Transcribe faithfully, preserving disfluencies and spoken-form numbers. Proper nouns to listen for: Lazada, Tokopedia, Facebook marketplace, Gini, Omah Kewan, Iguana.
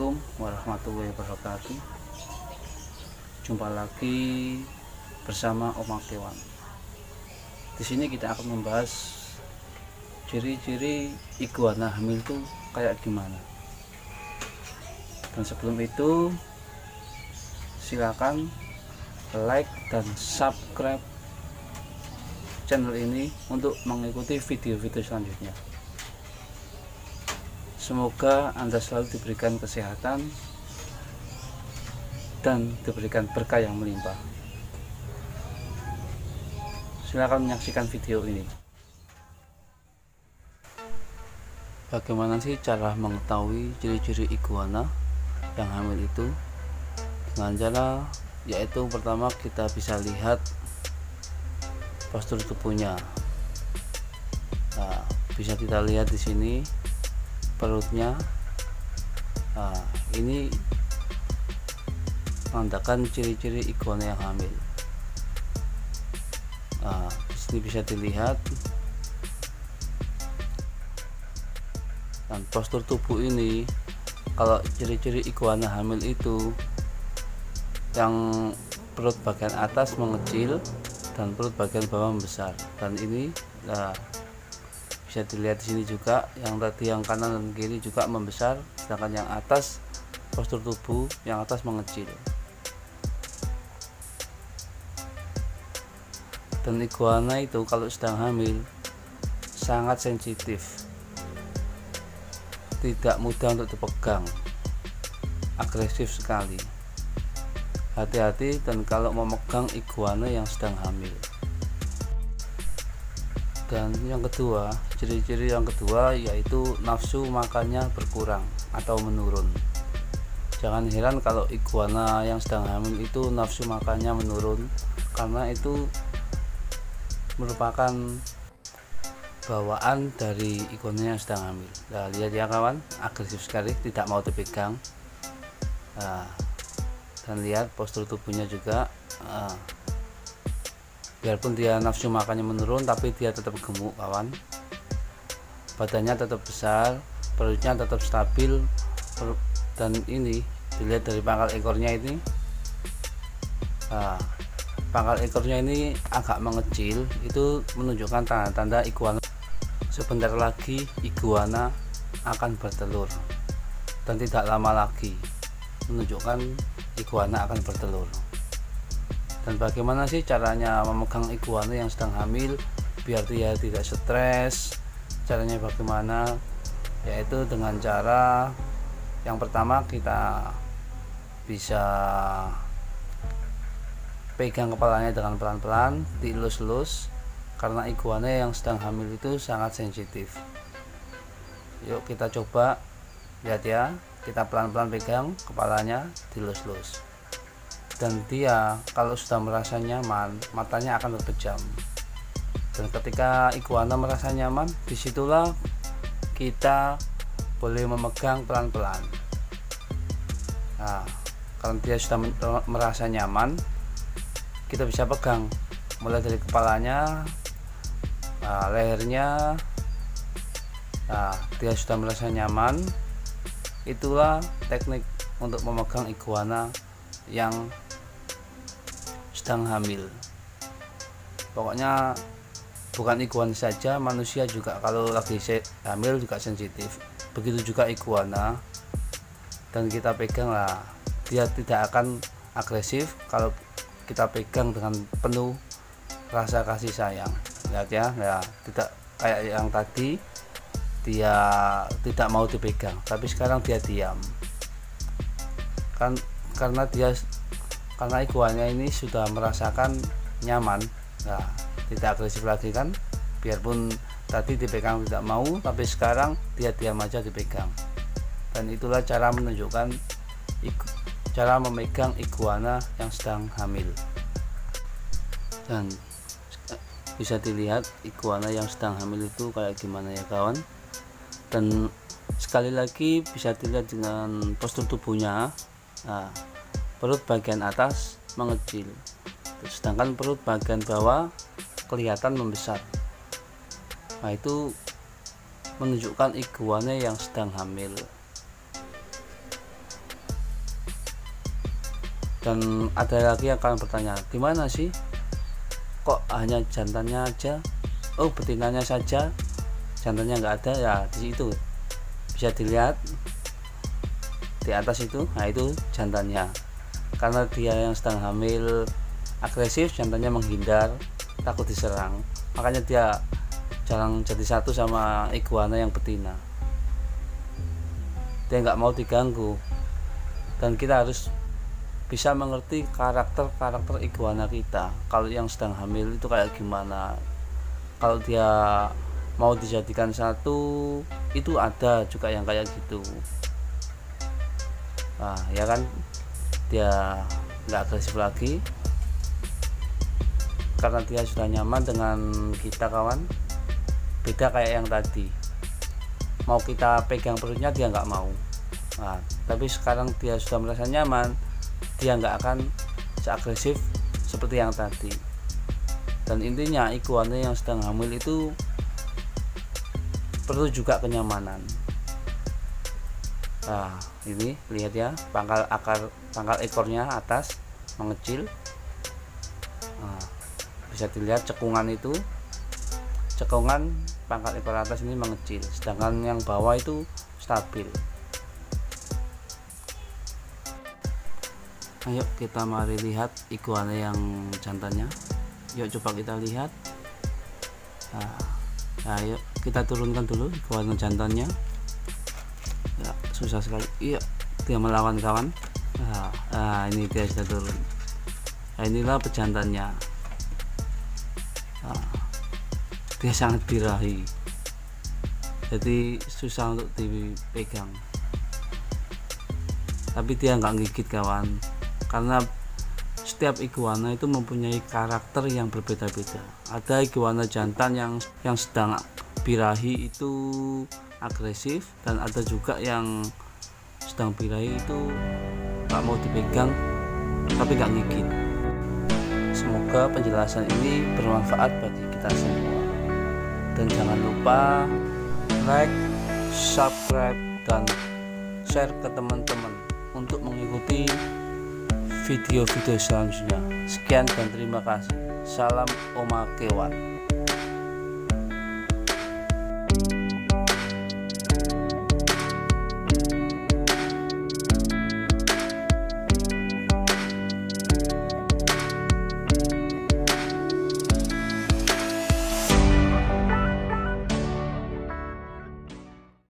Assalamualaikum warahmatullahi wabarakatuh. Jumpa lagi bersama Omah Kewan. Di sini kita akan membahas ciri-ciri iguana hamil itu kayak gimana. Dan sebelum itu, silakan like dan subscribe channel ini untuk mengikuti video-video selanjutnya. Semoga Anda selalu diberikan kesehatan dan diberikan berkah yang melimpah. Silakan menyaksikan video ini. Bagaimana sih cara mengetahui ciri-ciri iguana yang hamil itu? Dengan cara yaitu pertama kita bisa lihat postur tubuhnya. Nah, bisa kita lihat di sini. Perutnya, nah, ini menandakan ciri-ciri iguana yang hamil. Nah, di sini bisa dilihat, dan postur tubuh ini, kalau ciri-ciri iguana hamil itu yang perut bagian atas mengecil dan perut bagian bawah membesar, dan ini nah, bisa dilihat di sini juga, yang tadi yang kanan dan kiri juga membesar, sedangkan yang atas postur tubuh yang atas mengecil. Dan iguana itu kalau sedang hamil sangat sensitif, tidak mudah untuk dipegang, agresif sekali. Hati-hati dan kalau memegang iguana yang sedang hamil. Dan yang kedua, ciri-ciri yang kedua yaitu nafsu makannya berkurang atau menurun. Jangan heran kalau iguana yang sedang hamil itu nafsu makannya menurun, karena itu merupakan bawaan dari iguana yang sedang hamil. Nah, lihat ya kawan, agresif sekali, tidak mau dipegang. Nah, dan lihat postur tubuhnya juga. Nah, biarpun dia nafsu makannya menurun, tapi dia tetap gemuk kawan, badannya tetap besar, perutnya tetap stabil, dan ini dilihat dari pangkal ekornya ini. Nah, pangkal ekornya ini agak mengecil, itu menunjukkan tanda-tanda iguana sebentar lagi iguana akan bertelur, dan tidak lama lagi menunjukkan iguana akan bertelur. Dan bagaimana sih caranya memegang iguana yang sedang hamil biar dia tidak stres? Caranya bagaimana? Yaitu dengan cara yang pertama, kita bisa pegang kepalanya dengan pelan-pelan, dielus-elus, karena iguana yang sedang hamil itu sangat sensitif. Yuk kita coba, lihat ya, kita pelan-pelan pegang kepalanya, dielus-elus. Dan dia kalau sudah merasa nyaman, matanya akan berpejam. Dan ketika iguana merasa nyaman, disitulah kita boleh memegang pelan-pelan. Nah, kalau dia sudah merasa nyaman, kita bisa pegang mulai dari kepalanya, nah, lehernya. Nah, dia sudah merasa nyaman. Itulah teknik untuk memegang iguana yang sedang hamil. Pokoknya bukan iguana saja, manusia juga kalau lagi hamil juga sensitif, begitu juga iguana. Dan kita pegang lah, dia tidak akan agresif kalau kita pegang dengan penuh rasa kasih sayang. Lihat ya, ya tidak kayak yang tadi dia tidak mau dipegang, tapi sekarang dia diam kan, karena dia karena iguana ini sudah merasakan nyaman. Nah, tidak agresif lagi kan, biarpun tadi dipegang tidak mau, tapi sekarang dia diam aja dipegang. Dan itulah cara menunjukkan cara memegang iguana yang sedang hamil. Dan bisa dilihat iguana yang sedang hamil itu kayak gimana ya kawan. Dan sekali lagi bisa dilihat dengan postur tubuhnya. Nah, perut bagian atas mengecil, sedangkan perut bagian bawah kelihatan membesar. Nah, itu menunjukkan iguana yang sedang hamil. Dan ada lagi yang kalian bertanya, gimana sih kok hanya jantannya aja, oh betinanya saja, jantannya nggak ada? Ya di situ bisa dilihat di atas itu, nah itu jantannya. Karena dia yang sedang hamil agresif, jantannya menghindar takut diserang, makanya dia jarang jadi satu sama iguana yang betina. Dia nggak mau diganggu, dan kita harus bisa mengerti karakter-karakter iguana kita. Kalau yang sedang hamil itu kayak gimana, kalau dia mau dijadikan satu itu ada juga yang kayak gitu. Nah ya kan, dia nggak agresif lagi karena dia sudah nyaman dengan kita kawan. Beda kayak yang tadi, mau kita pegang perutnya dia nggak mau. Nah, tapi sekarang dia sudah merasa nyaman, dia nggak akan seagresif seperti yang tadi. Dan intinya iguana yang sedang hamil itu perlu juga kenyamanan. Nah ini lihat ya, pangkal akar pangkal ekornya atas mengecil. Nah, bisa dilihat cekungan itu, cekungan pangkal ekor atas ini mengecil, sedangkan yang bawah itu stabil. Ayo kita mari lihat iguana yang jantannya. Yuk coba kita lihat. Nah, ayo kita turunkan dulu iguana jantannya. Ya, susah sekali. Iya, dia melawan kawan. Nah, nah ini dia sudah turun. Nah, inilah pejantannya. Nah, dia sangat birahi, jadi susah untuk dipegang. Tapi dia nggak gigit kawan, karena setiap iguana itu mempunyai karakter yang berbeda-beda. Ada iguana jantan yang yang sedang birahi itu agresif, dan ada juga yang sedang birahi itu nggak mau dipegang tapi nggak gigit. Semoga penjelasan ini bermanfaat bagi kita semua, dan jangan lupa like, subscribe, dan share ke teman-teman untuk mengikuti video-video selanjutnya. Sekian dan terima kasih. Salam Omah Kewan.